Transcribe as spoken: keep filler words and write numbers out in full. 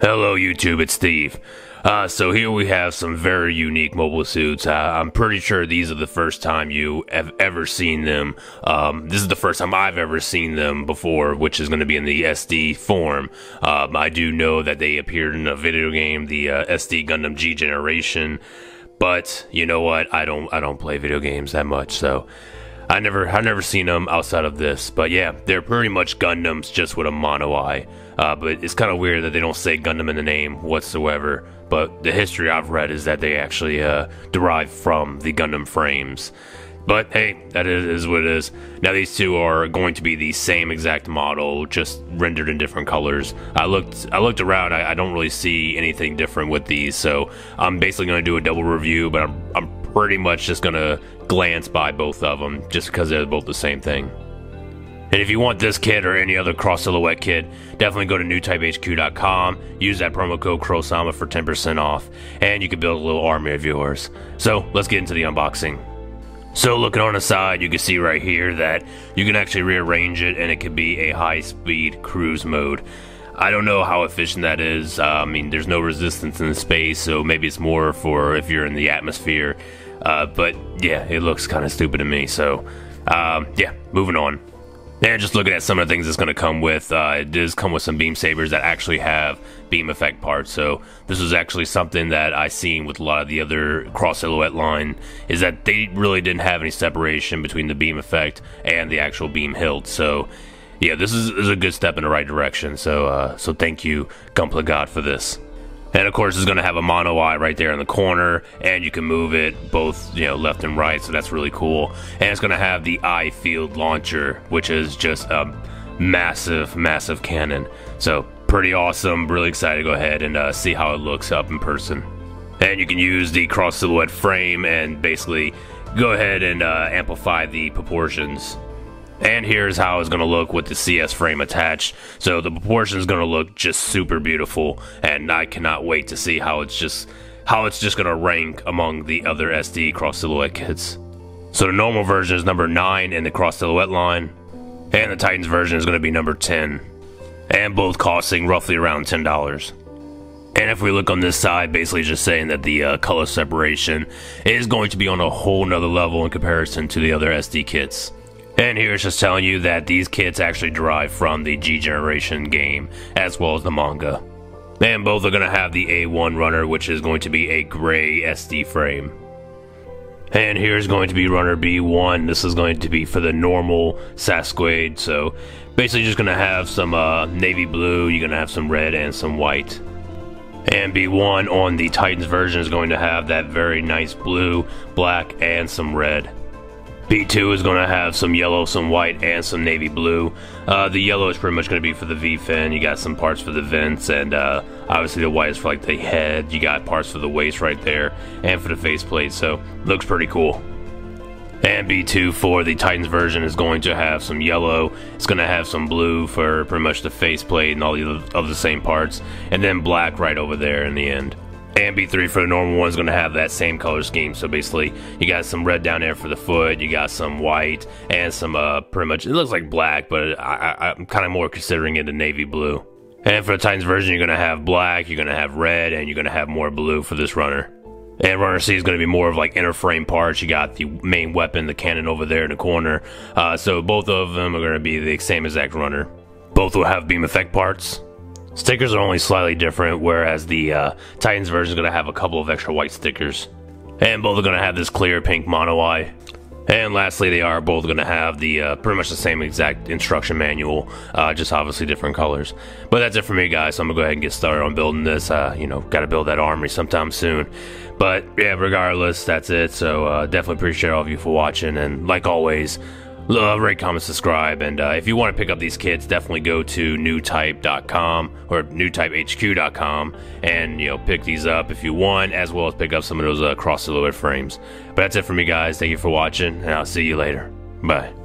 Hello YouTube, it's Steve. Uh, so here we have some very unique mobile suits. Uh, I'm pretty sure these are the first time you have ever seen them. Um, this is the first time I've ever seen them before, which is going to be in the S D form. Um, I do know that they appeared in a video game, the uh, S D Gundam G Generation. But you know what? I don't I don't play video games that much, so I never I've never seen them outside of this. But yeah, they're pretty much Gundams just with a mono eye. Uh, but it's kind of weird that they don't say Gundam in the name whatsoever. But the history I've read is that they actually uh, derive from the Gundam frames. But hey, that is, is what it is. Now these two are going to be the same exact model, just rendered in different colors. I looked, I looked around. I, I don't really see anything different with these, so I'm basically going to do a double review. But I'm, I'm pretty much just going to glance by both of them, just because they're both the same thing. And if you want this kit or any other cross silhouette kit, definitely go to new type H Q dot com, use that promo code KROWSAMA for ten percent off, and you can build a little army of yours. So let's get into the unboxing. So looking on the side, you can see right here that you can actually rearrange it and it could be a high speed cruise mode. I don't know how efficient that is. uh, I mean, there's no resistance in the space, so maybe it's more for if you're in the atmosphere, uh, but yeah, it looks kind of stupid to me, so um, yeah, moving on. And just looking at some of the things it's going to come with, uh, it does come with some beam sabers that actually have beam effect parts. So this was actually something that I seen with a lot of the other cross silhouette line, is that they really didn't have any separation between the beam effect and the actual beam hilt. So yeah, this is, is a good step in the right direction. So uh, so thank you, Gunpla God, for this. And of course, it's going to have a mono eye right there in the corner, and you can move it both, you know, left and right. So that's really cool. And it's going to have the eye field launcher, which is just a massive, massive cannon. So pretty awesome. Really excited to go ahead and uh, see how it looks up in person. And you can use the cross silhouette frame and basically go ahead and uh, amplify the proportions. And here's how it's going to look with the C S frame attached. So the proportion is going to look just super beautiful, and I cannot wait to see how it's just how it's just going to rank among the other S D cross silhouette kits. So the normal version is number nine in the cross silhouette line, and the Titans version is going to be number ten, and both costing roughly around ten dollars. And if we look on this side, basically just saying that the uh, color separation is going to be on a whole nother level in comparison to the other S D kits. And here it's just telling you that these kits actually derive from the G Generation game, as well as the manga. And both are going to have the A one runner, which is going to be a gray S D frame. And here's going to be runner B one. This is going to be for the normal Sisquiede. So basically just going to have some uh, navy blue, you're going to have some red and some white. And B one on the Titans version is going to have that very nice blue, black, and some red. B two is going to have some yellow, some white, and some navy blue. Uh, the yellow is pretty much going to be for the V-fin. You got some parts for the vents, and uh, obviously the white is for like the head. You got parts for the waist right there, and for the faceplate. So looks pretty cool. And B two for the Titans version is going to have some yellow. It's going to have some blue for pretty much the faceplate and all the of the same parts, and then black right over there in the end. And B three for the normal one is going to have that same color scheme. So basically, you got some red down there for the foot, you got some white, and some uh, pretty much, it looks like black, but I, I, I'm kind of more considering it a navy blue. And for the Titans version, you're going to have black, you're going to have red, and you're going to have more blue for this runner. And runner C is going to be more of like inner frame parts. You got the main weapon, the cannon over there in the corner. Uh, so both of them are going to be the same exact runner. Both will have beam effect parts. Stickers are only slightly different, whereas the uh, Titans version is going to have a couple of extra white stickers. And both are going to have this clear pink mono eye. And lastly, they are both going to have the uh, pretty much the same exact instruction manual, uh, just obviously different colors. But that's it for me, guys. So I'm going to go ahead and get started on building this. Uh, you know, got to build that armory sometime soon. But yeah, regardless, that's it. So uh, definitely appreciate all of you for watching. And like always, love, rate, comment, subscribe, and uh, if you want to pick up these kits, definitely go to new type dot com or new type H Q dot com and, you know, pick these up if you want, as well as pick up some of those uh, cross silhouette frames. But that's it for me, guys. Thank you for watching, and I'll see you later. Bye.